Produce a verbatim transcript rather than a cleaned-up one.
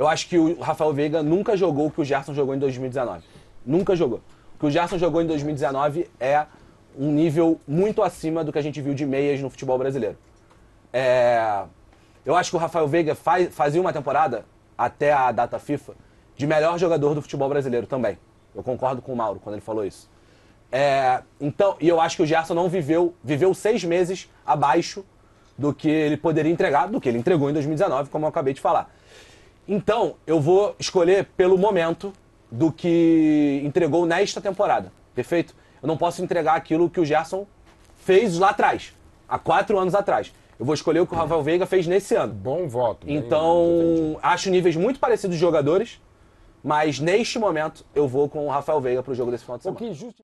Eu acho que o Raphael Veiga nunca jogou o que o Gerson jogou em dois mil e dezenove. Nunca jogou. O que o Gerson jogou em dois mil e dezenove é um nível muito acima do que a gente viu de meias no futebol brasileiro. É... Eu acho que o Raphael Veiga faz, fazia uma temporada, até a data FIFA, de melhor jogador do futebol brasileiro também. Eu concordo com o Mauro quando ele falou isso. É... Então, e eu acho que o Gerson não viveu, viveu seis meses abaixo do que ele poderia entregar, do que ele entregou em dois mil e dezenove, como eu acabei de falar. Então, eu vou escolher pelo momento do que entregou nesta temporada, perfeito? Eu não posso entregar aquilo que o Gerson fez lá atrás, há quatro anos atrás. Eu vou escolher o que o Raphael Veiga fez nesse ano. Bom voto. Então, acho níveis muito parecidos de jogadores, mas neste momento eu vou com o Raphael Veiga para o jogo desse final de semana.